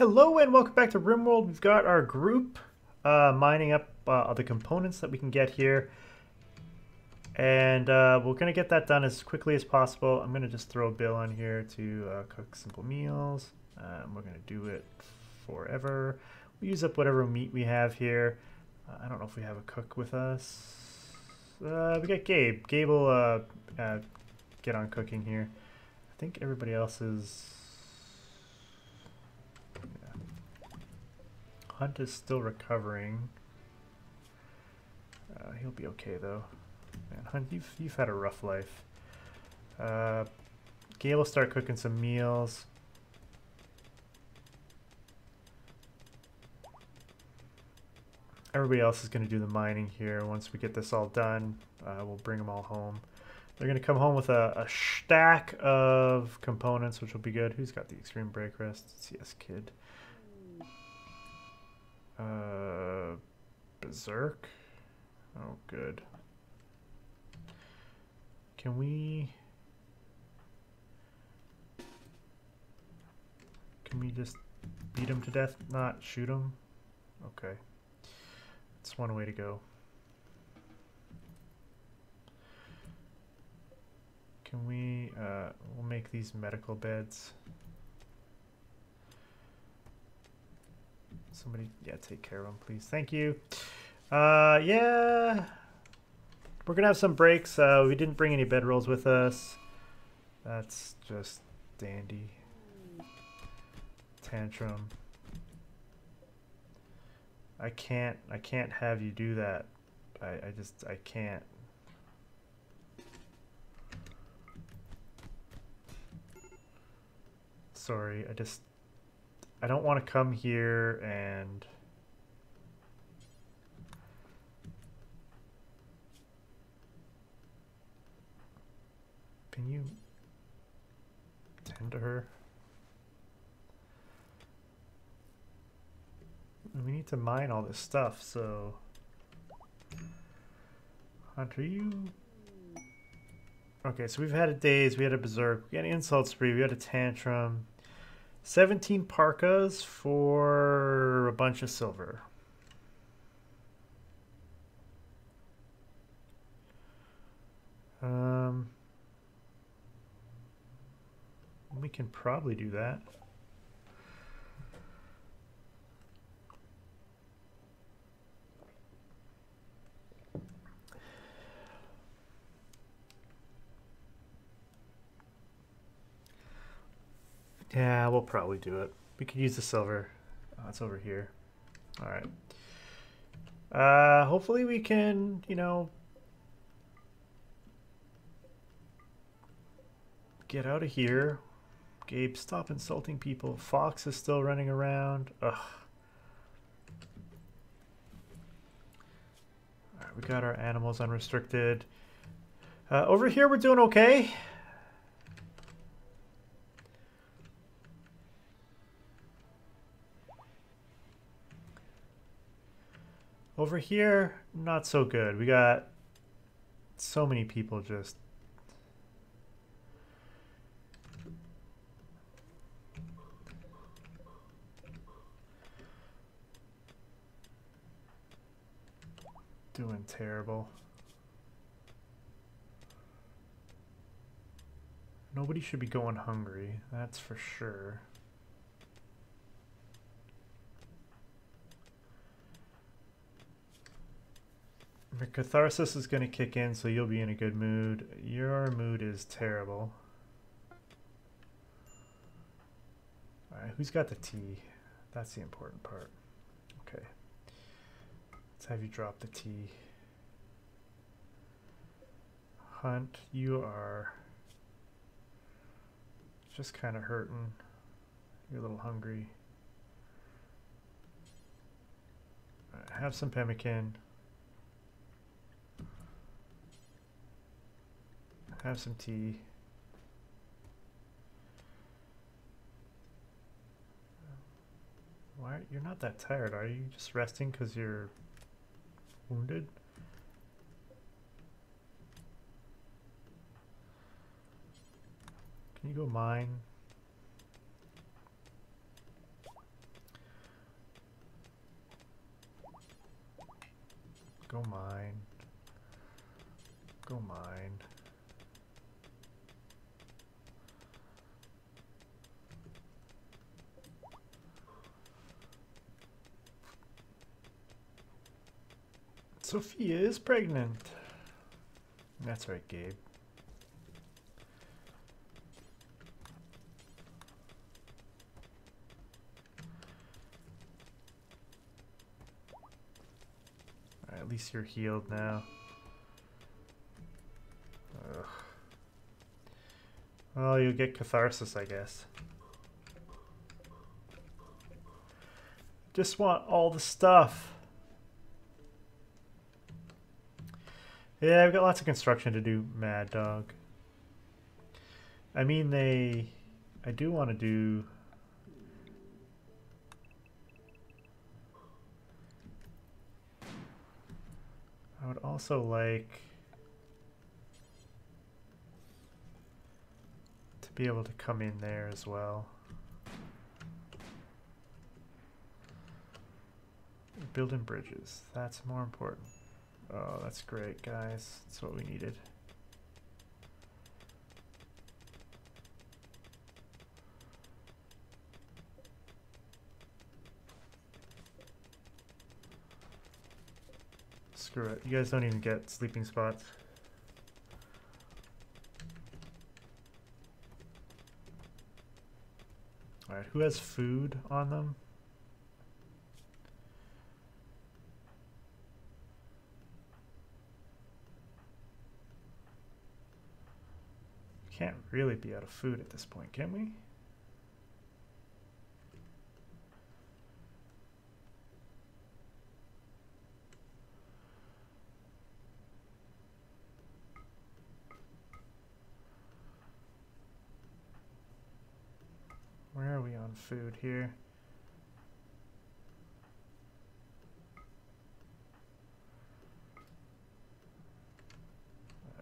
Hello and welcome back to RimWorld. We've got our group mining up the components that we can get here. And we're going to get that done as quickly as possible. I'm going to just throw Bill in here to cook simple meals. We're going to do it forever. We use up whatever meat we have here. I don't know if we have a cook with us. We got Gabe. Gabe will get on cooking here. I think everybody else is... Hunt is still recovering. He'll be okay though. Man, Hunt, you've had a rough life. Gabe will start cooking some meals. Everybody else is going to do the mining here. Once we get this all done, we'll bring them all home. They're going to come home with a stack of components, which will be good. Who's got the extreme brake rest? It's yes, kid. Berserk. Oh, good. Can we... Can we just beat him to death, not shoot him? Okay. That's one way to go. Can we... we'll make these medical beds. Somebody, yeah, take care of them, please. Thank you. Yeah, we're gonna have some breaks. We didn't bring any bedrolls with us. That's just dandy. Tantrum. I can't have you do that. I can't. Sorry, I don't want to come here and can you tend to her? We need to mine all this stuff, so Hunter, you okay? So we've had a daze, we had a berserk, we had an insult spree, we had a tantrum. 17 parkas for a bunch of silver. We can probably do that. Yeah, we'll probably do it. We could use the silver. Oh, it's over here. All right. Hopefully we can, you know, get out of here. Gabe, stop insulting people. Fox is still running around. Ugh. All right, we got our animals unrestricted. Over here, we're doing okay. Over here, not so good. We got so many people just... doing terrible. Nobody should be going hungry, that's for sure. Your catharsis is going to kick in, so you'll be in a good mood. Your mood is terrible. Alright, who's got the tea? That's the important part. Okay. Let's have you drop the tea. Hunt, you are just kind of hurting. You're a little hungry. All right, have some pemmican. Have some tea. Why? You're not that tired, are you? Just resting because you're wounded? Can you go mine? Go mine. Go mine. Sophia is pregnant. That's right, Gabe. At least you're healed now. Ugh. Well, you'll get catharsis, I guess. Just want all the stuff. Yeah, I've got lots of construction to do, Mad Dog. I mean, I do want to do... I would also like to be able to come in there as well. Building bridges, that's more important. Oh, that's great, guys. That's what we needed. Screw it. You guys don't even get sleeping spots. Alright, who has food on them? We can't really be out of food at this point, can we? Food here.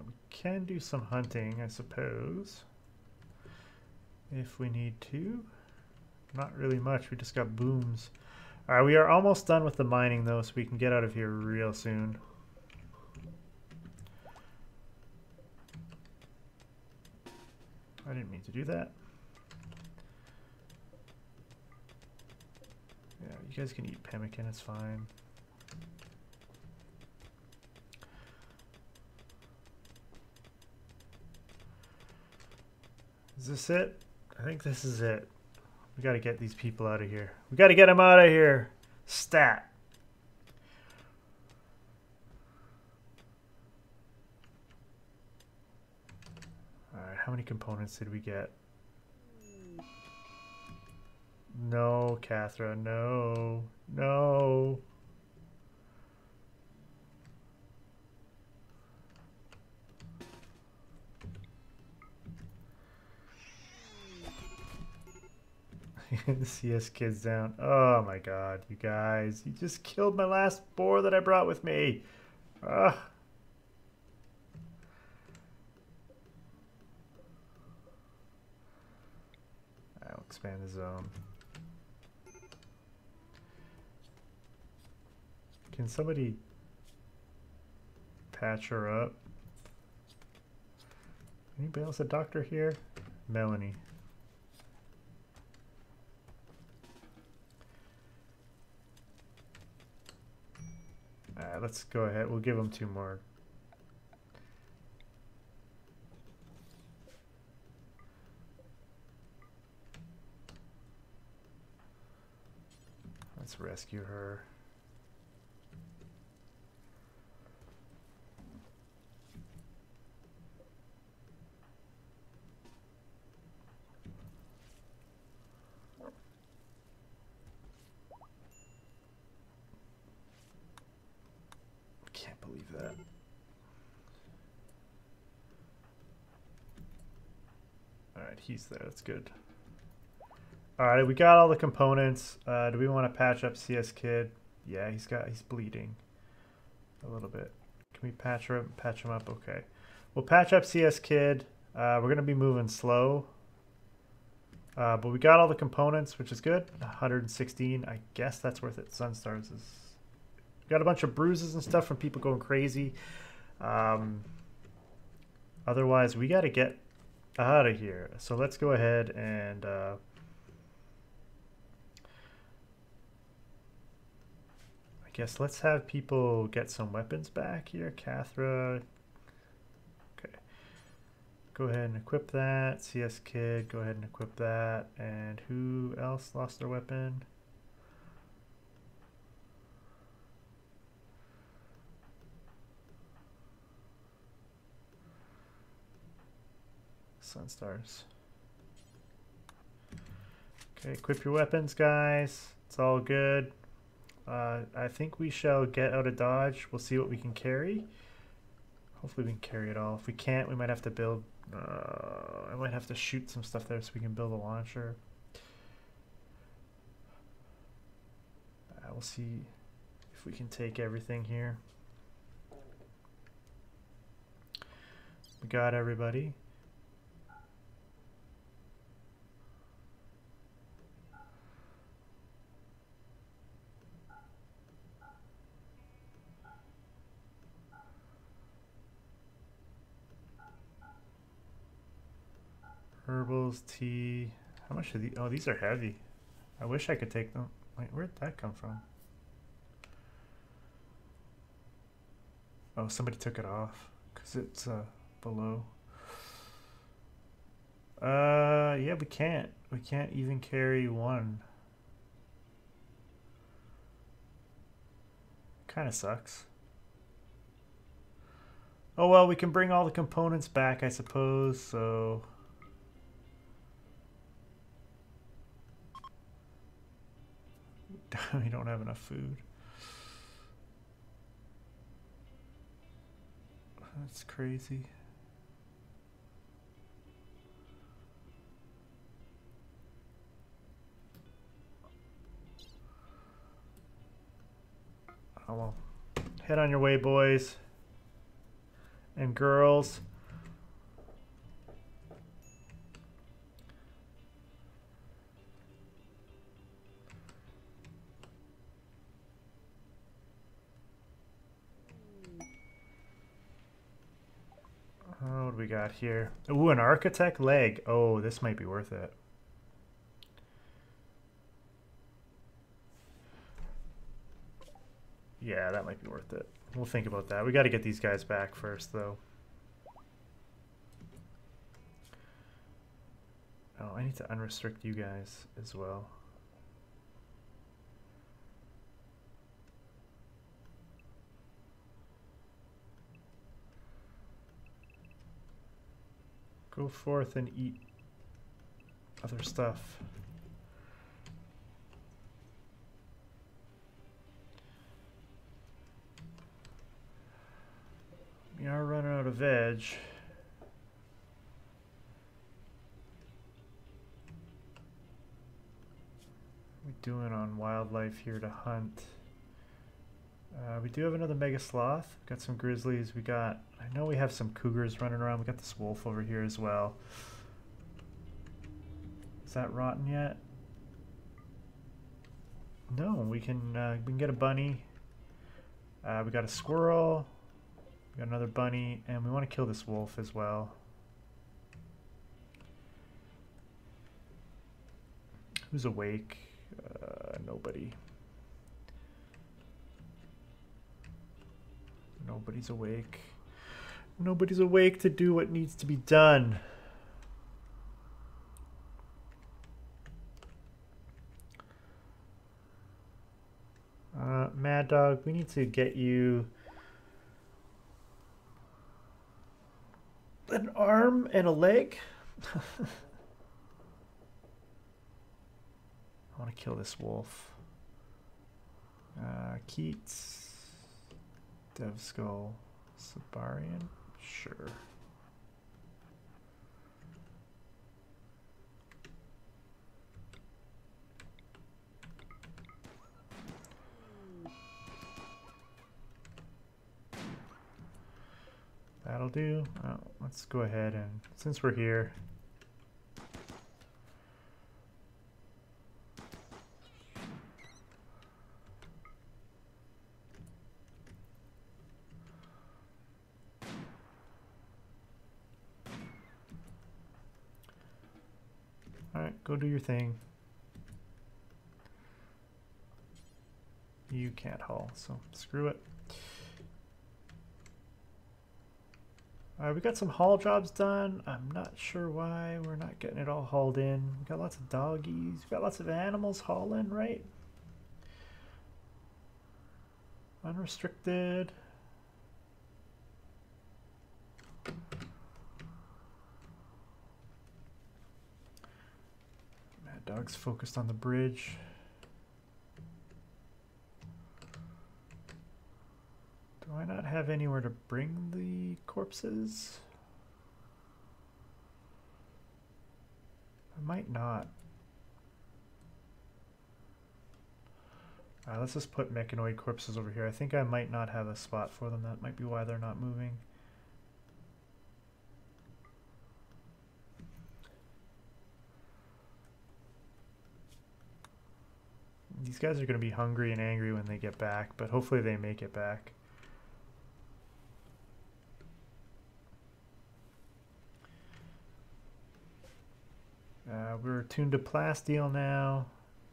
We can do some hunting, I suppose, if we need to. Not really much, we just got booms. Alright, we are almost done with the mining though, so we can get out of here real soon. I didn't mean to do that. You guys can eat pemmican, it's fine. Is this it? I think this is it. We gotta get these people out of here. We gotta get them out of here! Stat! Alright, how many components did we get? No, Catherine, no, no. CS kids down. Oh my god, you guys. You just killed my last boar that I brought with me. Ugh. I'll expand the zone. Can somebody patch her up? Anybody else a doctor here? Melanie. Alright, let's go ahead. We'll give them 2 more. Let's rescue her. He's there, that's good. Alright, we got all the components. Do we want to patch up CS Kid? Yeah, he's bleeding a little bit. Can we patch him up? Okay. We'll patch up CS Kid. We're gonna be moving slow. But we got all the components, which is good. 116. I guess that's worth it. Sunstars is Got a bunch of bruises and stuff from people going crazy. Otherwise, we got to get out of here. So let's go ahead and... I guess let's have people get some weapons back here. Cathra. Okay. Go ahead and equip that. CS Kid, go ahead and equip that. And who else lost their weapon? Sunstars. Okay, equip your weapons, guys. It's all good. I think we shall get out of Dodge. We'll see what we can carry. Hopefully we can carry it all. If we can't, we might have to build... I might have to shoot some stuff there so we can build a launcher. We'll see if we can take everything here. We got everybody. Herbals, tea. How much are these? Oh, these are heavy. I wish I could take them. Wait, where'd that come from? Oh, somebody took it off because it's below. Yeah, we can't. We can't even carry one. Kind of sucks. Oh well, we can bring all the components back, I suppose. So. We don't have enough food. That's crazy. Oh well. Head on your way, boys and girls. What do we got here? Ooh, an architect leg. Oh, this might be worth it. Yeah, that might be worth it. We'll think about that. We got to get these guys back first, though. Oh, I need to unrestrict you guys as well. Go forth and eat other stuff. We are running out of veg. What are we doing on wildlife here to hunt? We do have another mega sloth. We've got some grizzlies. We got, I know we have some cougars running around. We got this wolf over here as well. Is that rotten yet? No, we can get a bunny. We got a squirrel. We got another bunny, and we want to kill this wolf as well. Who's awake? Nobody. Nobody's awake. Nobody's awake to do what needs to be done. Mad Dog, we need to get you an arm and a leg. I want to kill this wolf. Keats. Dev Skull, Sabarian, sure. That'll do. Oh, let's go ahead and, since we're here, Alright, go do your thing. You can't haul, so screw it. Alright, we got some haul jobs done. I'm not sure why we're not getting it all hauled in. We got lots of doggies. We got lots of animals hauling, right? Unrestricted. Mad Dog's focused on the bridge. Do I not have anywhere to bring the corpses? I might not. Alright, let's just put mechanoid corpses over here. I think I might not have a spot for them. That might be why they're not moving. These guys are going to be hungry and angry when they get back, but hopefully they make it back. We're tuned to Plasteel now.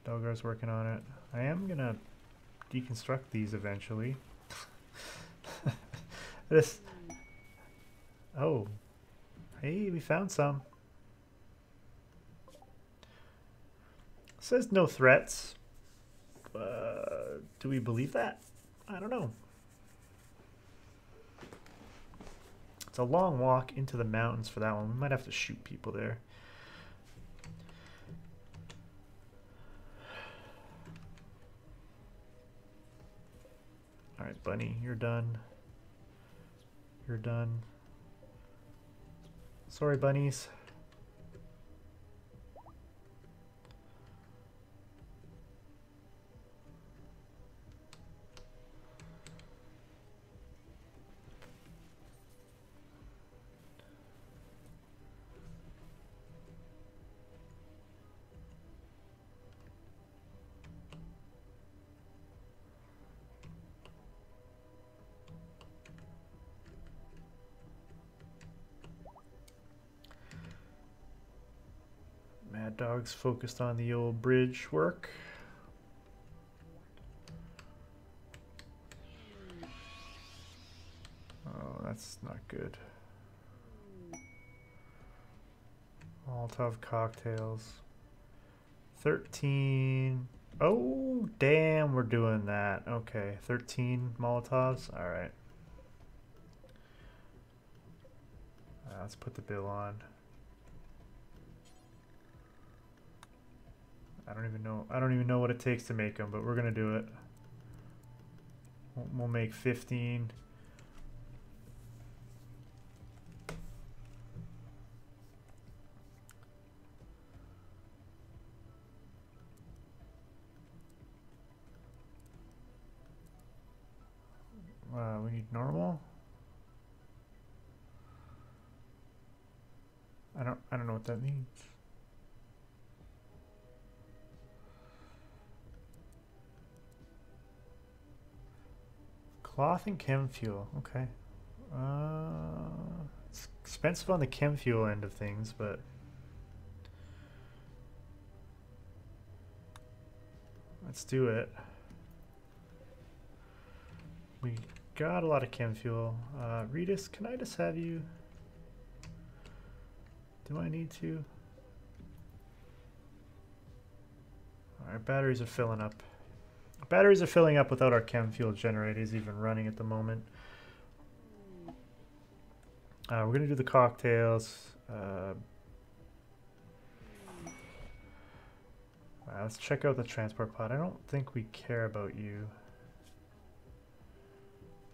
Delgar's working on it. I am going to deconstruct these eventually. This. Oh. Hey, we found some. It says no threats. Do we believe that? I don't know. It's a long walk into the mountains for that one. We might have to shoot people there. Alright, Bunny, you're done. You're done. Sorry, bunnies. Dog's focused on the old bridge work. Oh, that's not good. Molotov cocktails. 13. Oh, damn, we're doing that. Okay, 13 Molotovs. All right. Let's put the bill on. I don't even know what it takes to make them, but we're gonna do it. We'll make 15. We need normal. I don't know what that means. Cloth and chem fuel, okay. It's expensive on the chem fuel end of things, but let's do it. We got a lot of chem fuel. Redis, can I just have you? Do I need to? Our batteries are filling up. Batteries are filling up without our chem fuel generators even running at the moment. We're going to do the cocktails. Let's check out the transport pod. I don't think we care about you.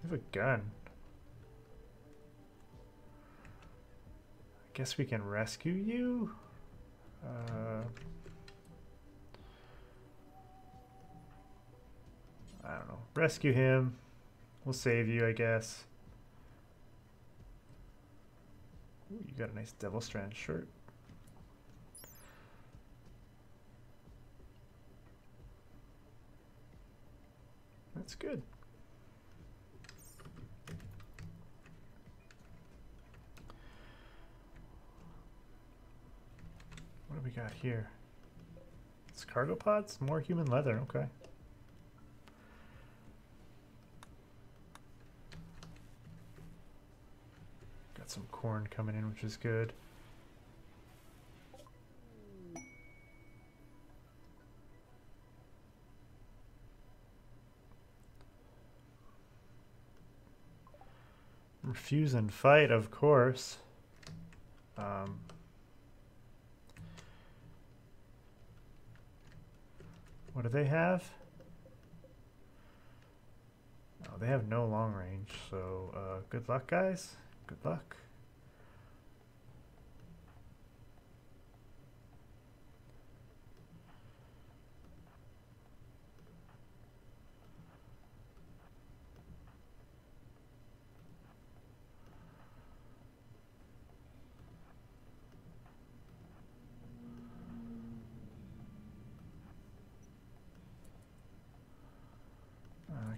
We have a gun. I guess we can rescue you? I don't know. Rescue him. We'll save you, I guess. Ooh, you got a nice Devilstrand shirt. That's good. What do we we got here? It's cargo pods? More human leather, okay. Got some corn coming in, which is good. Refuse and fight, of course. What do they have? Oh, they have no long range, so good luck, guys. Good luck.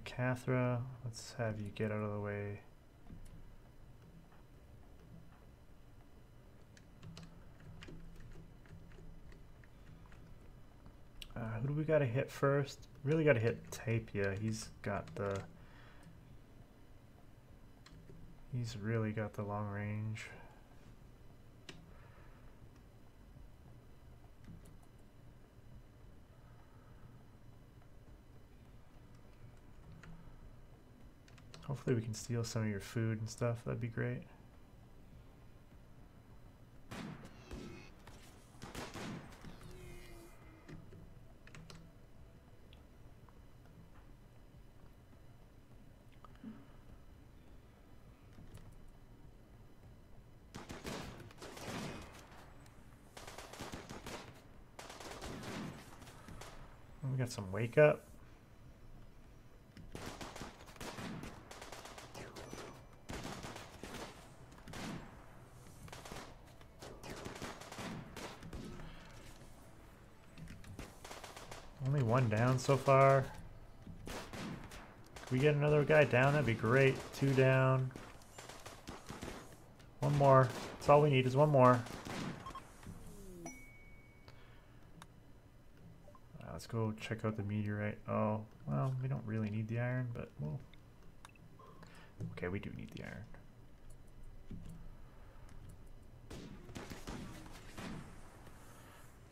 Cathra, let's have you get out of the way. Who do we gotta hit first? Really gotta hit Tapia. He's really got the long range. Hopefully we can steal some of your food and stuff. That'd be great. We got some wake up. One down so far. Can we get another guy down? That'd be great. Two down. One more. That's all we need is one more. Let's go check out the meteorite. Oh, well, we don't really need the iron, but we'll... Okay, we do need the iron.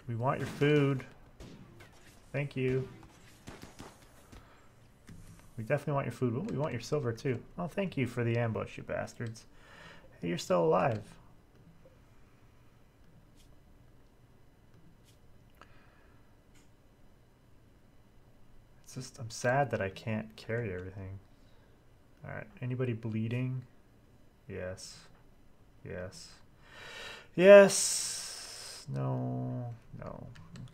We want your food. Thank you. We definitely want your food. Ooh, we want your silver too. Oh, thank you for the ambush, you bastards. Hey, you're still alive. It's just, I'm sad that I can't carry everything. All right, anybody bleeding? Yes. Yes. Yes. No. No.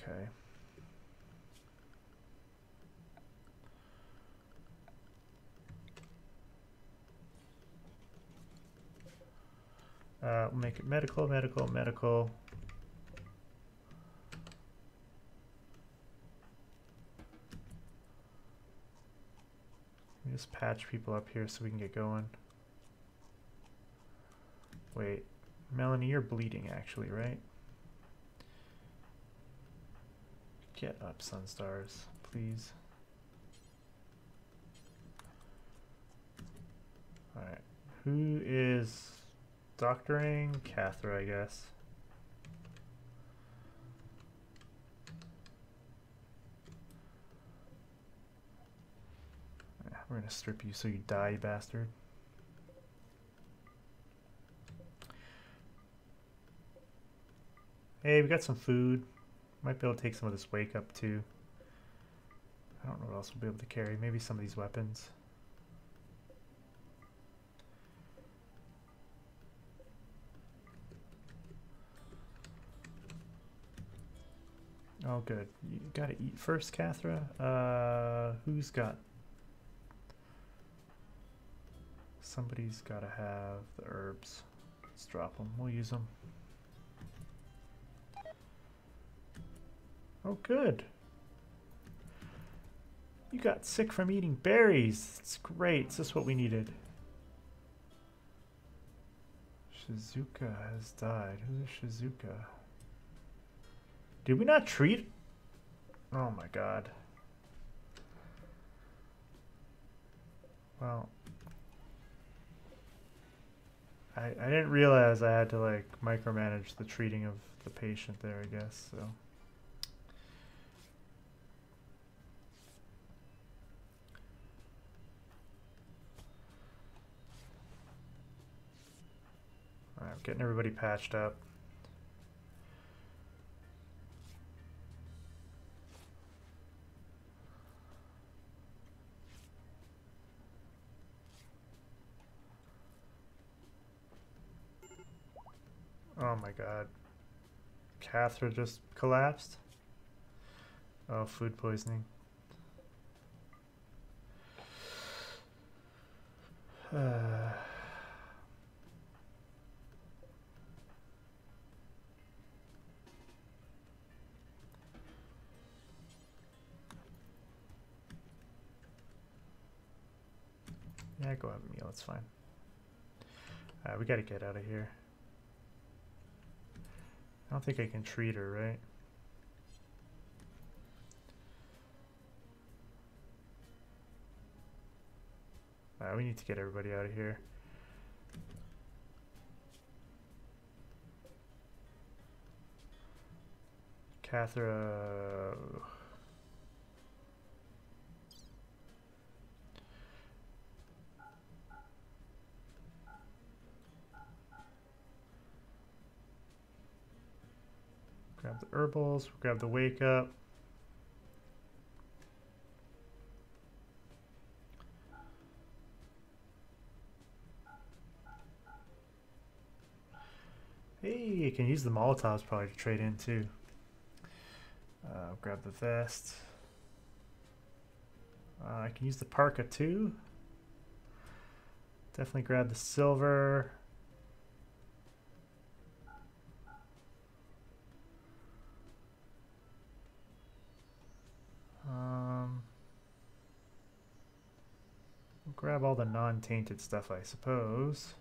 Okay. We'll make it medical, medical, medical. Let me just patch people up here so we can get going. Wait, Melanie, you're bleeding actually, right? Get up, Sunstars, please. Alright, who is... Doctoring Cathra, I guess. We're gonna strip you so you die, you bastard. Hey, we got some food. Might be able to take some of this wake up too. I don't know what else we'll be able to carry. Maybe some of these weapons. Oh, good. You gotta eat first, Cathra. Who's got... Somebody's gotta have the herbs. Let's drop them. We'll use them. Oh, good. You got sick from eating berries. It's great. It's just what we needed. Shizuka has died. Who is Shizuka? Did we not treat? Oh my god. Well, I didn't realize I had to like micromanage the treating of the patient there, I guess, so. All right, getting everybody patched up. Oh my god. Catheter just collapsed. Oh, food poisoning. Yeah, go have a meal, it's fine. We gotta get out of here. I don't think I can treat her, right? We need to get everybody out of here. Cathra. Grab the herbals, grab the wake up. Hey, you can use the Molotovs probably to trade in too. Grab the vest. I can use the parka too. Definitely grab the silver. Grab all the non-tainted stuff, I suppose.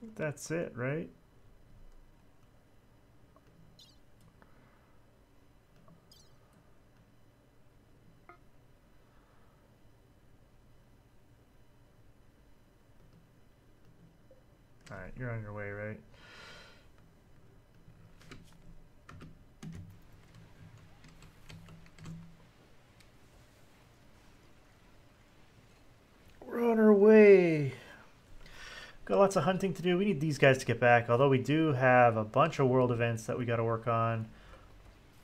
I think that's it, right? Alright, you're on your way, right? We're on our way. Got lots of hunting to do. We need these guys to get back, although we do have a bunch of world events that we got to work on.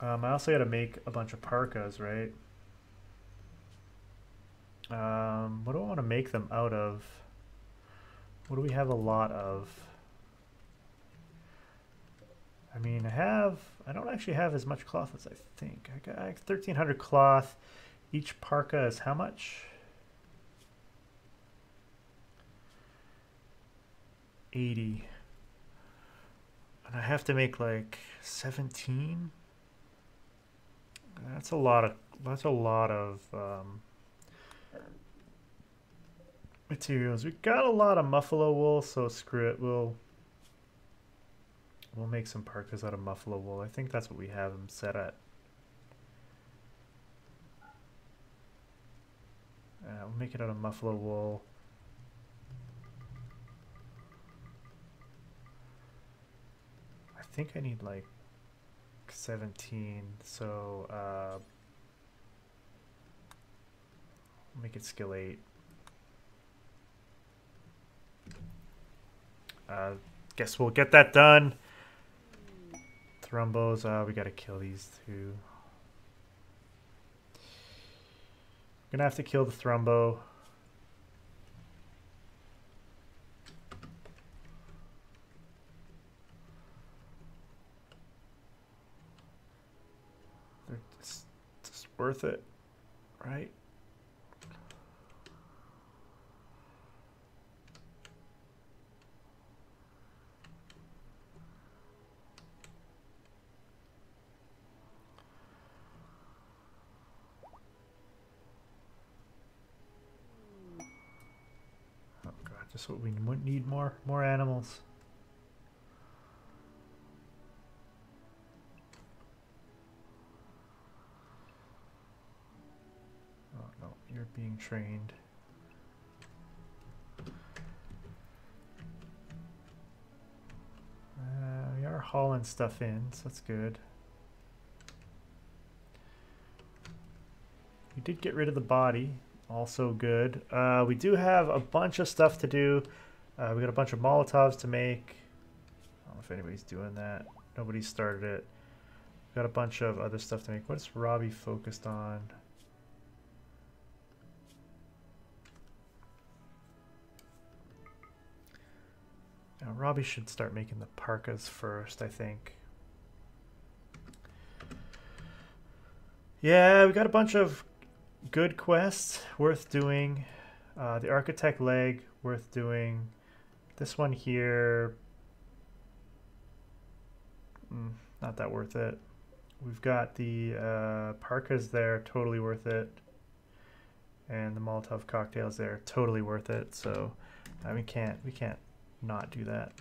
I also got to make a bunch of parkas, right? What do I want to make them out of? What do we have a lot of? I mean, I don't actually have as much cloth as I think. I got 1,300 cloth. Each parka is how much? 80. And I have to make like 17. That's a lot of. Materials. We got a lot of muffalo wool, so screw it. We'll make some parkas out of muffalo wool. I think that's what we have them set at. We'll make it out of muffalo wool. I think I need like 17, so make it skill 8. Guess we'll get that done. Thrumbos, we gotta kill these two. Gonna have to kill the thrumbo. They're just worth it, right? Just what we need, more animals. Oh no, you're being trained. We are hauling stuff in, so that's good. We did get rid of the body. Also good. We do have a bunch of stuff to do. We got a bunch of Molotovs to make. I don't know if anybody's doing that. Nobody started it. We got a bunch of other stuff to make. What's Robbie focused on? Now, Robbie should start making the parkas first, I think. Yeah, we got a bunch of good quests worth doing. The architect leg worth doing. This one here, not that worth it. We've got the parkas there, totally worth it, and the Molotov cocktails there, totally worth it. So we can't not do that.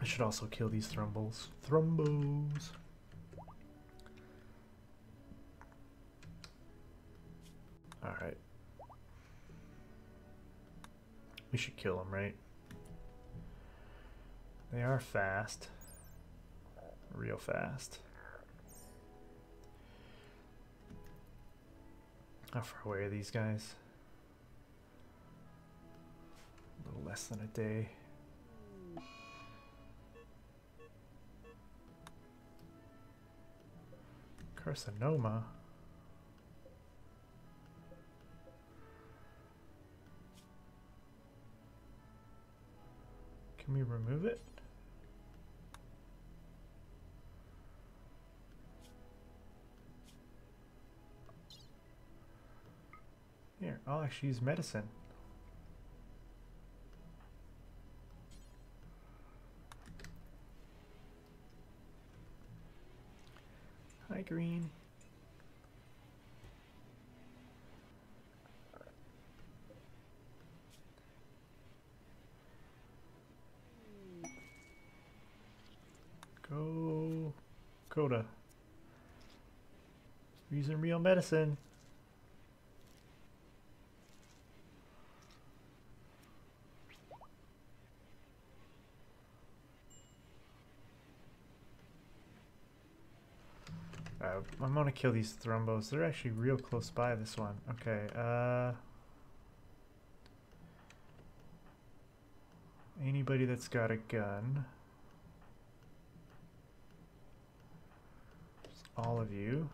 I should also kill these thrumbos. Thrumbos! Alright. We should kill them, right? They are fast. Real fast. How far away are these guys? A little less than a day. Carcinoma. Can we remove it? Here, I'll actually use medicine. Hi, Green. Go, Coda. Using real medicine. I'm gonna kill these thrumbos. They're actually real close by this one. Okay, anybody that's got a gun. Just all of you.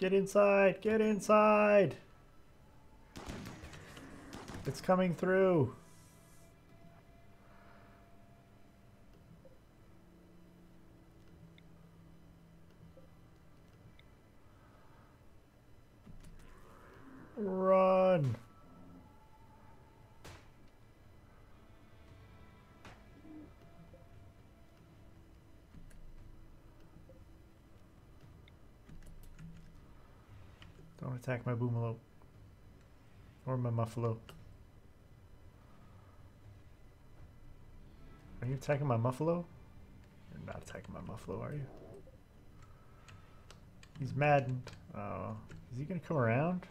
Get inside! Get inside! It's coming through! Run! Attack my boomalope or my muffalo. Are you attacking my muffalo? You're not attacking my muffalo, are you? He's maddened. Oh, is he gonna come around?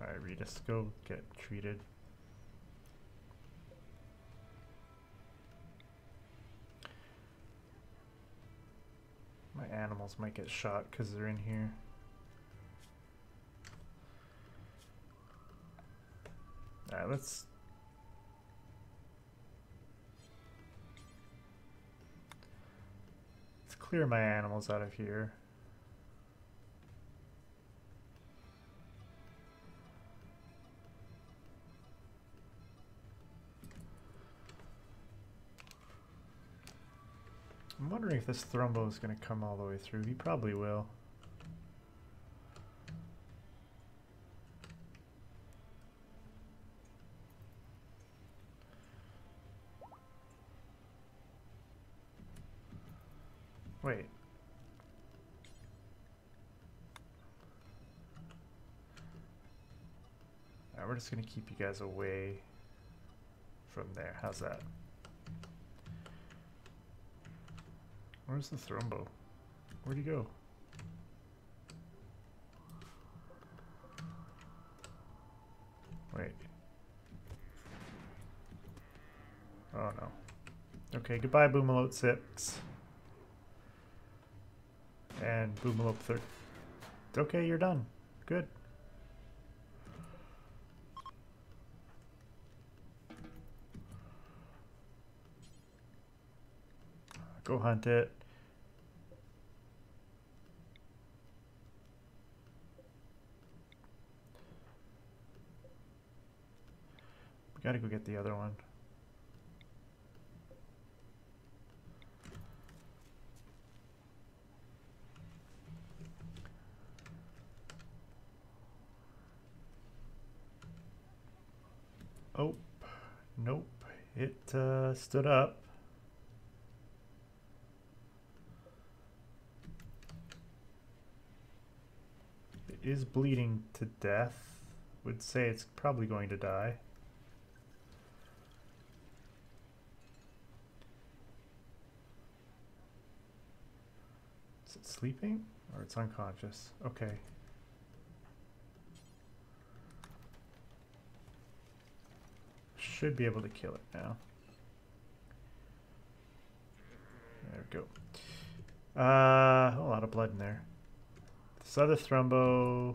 All right, Redis, go get treated. My animals might get shot because they're in here. Alright, let's Let's clear my animals out of here. I'm wondering if this Thrumbo is going to come all the way through. He probably will. Wait. Alright, we're just going to keep you guys away from there. How's that? Where's the Thrumbo? Where'd he go? Wait. Oh no. Okay, goodbye boomalope 6. And boomalope 3. Okay, you're done. Good. Go hunt it. We gotta go get the other one. Oh, nope. It stood up. It is bleeding to death. Would say it's probably going to die. Is it sleeping? Or it's unconscious? Okay. Should be able to kill it now. There we go. A lot of blood in there. This other Thrumbo.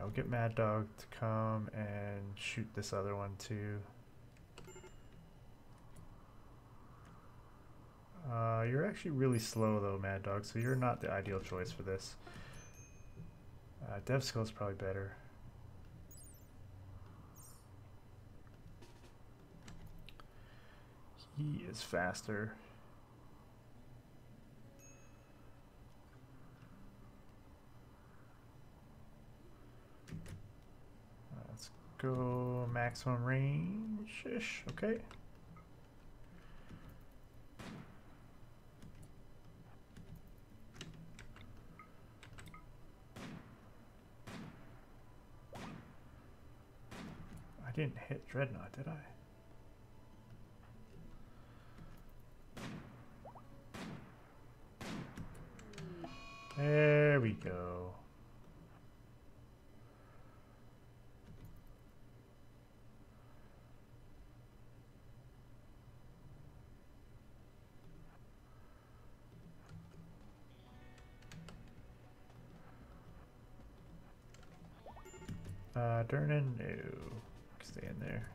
I'll get Mad Dog to come and shoot this other one too. You're actually really slow though, Mad Dog, so you're not the ideal choice for this. Dev skill is probably better. He is faster. Let's go maximum range-ish. Okay. I didn't hit Dreadnought, did I? There we go. Durnan, no. Stay in there.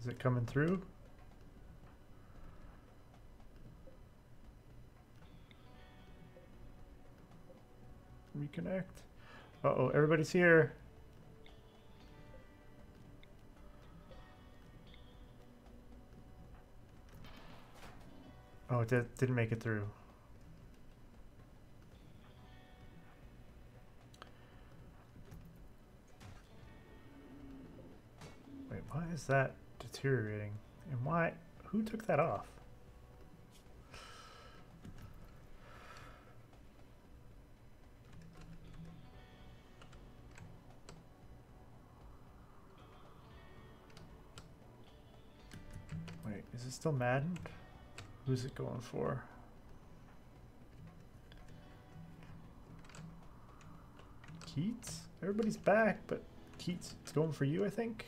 Is it coming through? Reconnect. Uh-oh, everybody's here. Oh, it didn't make it through. Wait, why is that deteriorating? And why? Who took that off? Is it still maddened? Who's it going for? Keats? Everybody's back, but Keats, it's going for you, I think.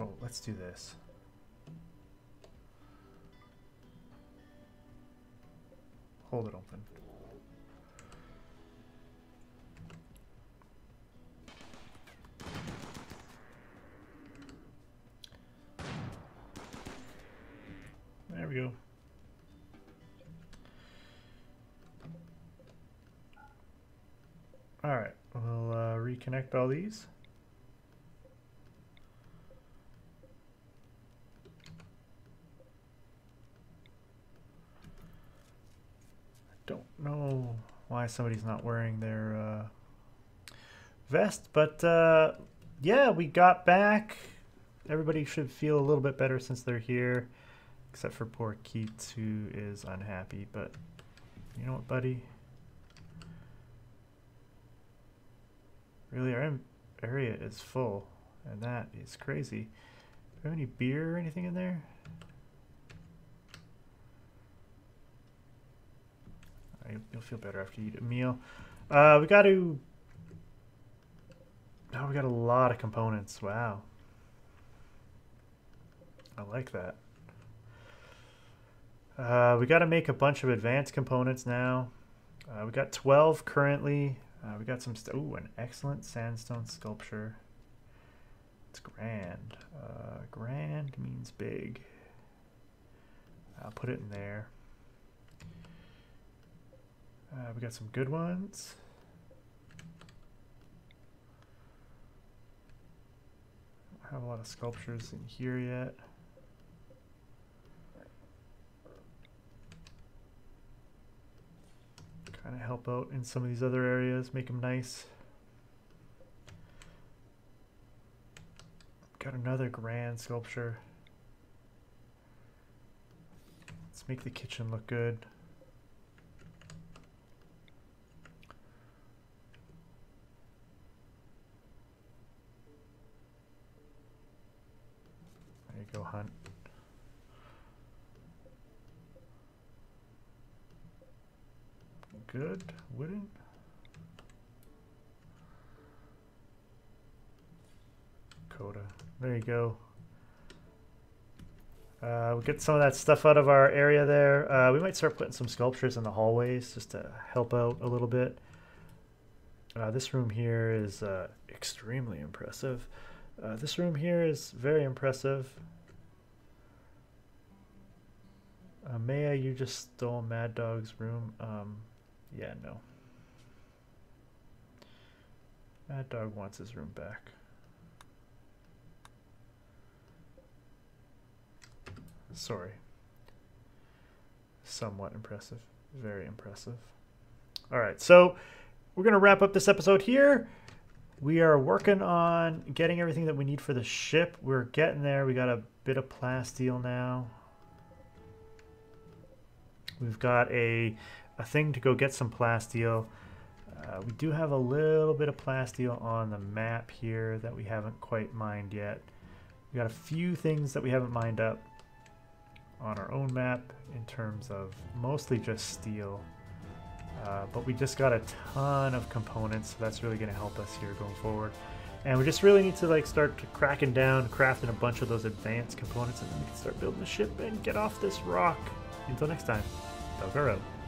Oh, let's do this. Hold it open. There we go. All right, we'll reconnect all these. I don't know why somebody's not wearing their vest, but yeah, we got back. Everybody should feel a little bit better since they're here, except for poor Keith, who is unhappy. But you know what, buddy? Really, our area is full, and that is crazy. Do we have any beer or anything in there? You'll feel better after you eat a meal. We got to... Oh, we got a lot of components. Wow. I like that. We got to make a bunch of advanced components now. We got 12 currently. We got some, ooh, an excellent sandstone sculpture. It's grand. Grand means big. I'll put it in there. We got some good ones. I don't have a lot of sculptures in here yet. Kind of help out in some of these other areas, make them nice. Got another grand sculpture. Let's make the kitchen look good. There you go, Hunt. Good, wooden. Coda. There you go. We'll get some of that stuff out of our area there. We might start putting some sculptures in the hallways just to help out a little bit. This room here is extremely impressive. This room here is very impressive. Maya, you just stole Mad Dog's room. Yeah, no. Mad Dog wants his room back. Sorry. Somewhat impressive. Very impressive. All right, so we're going to wrap up this episode here. We are working on getting everything that we need for the ship. We're getting there. We got a bit of plasteel now. We've got a thing to go get some plasteel. We do have a little bit of plasteel on the map here that we haven't quite mined yet. We got a few things that we haven't mined up on our own map in terms of mostly just steel. But we just got a ton of components, so that's really gonna help us here going forward. And we just really need to like start cracking down, crafting a bunch of those advanced components, and then we can start building the ship and get off this rock. Until next time, Doug out.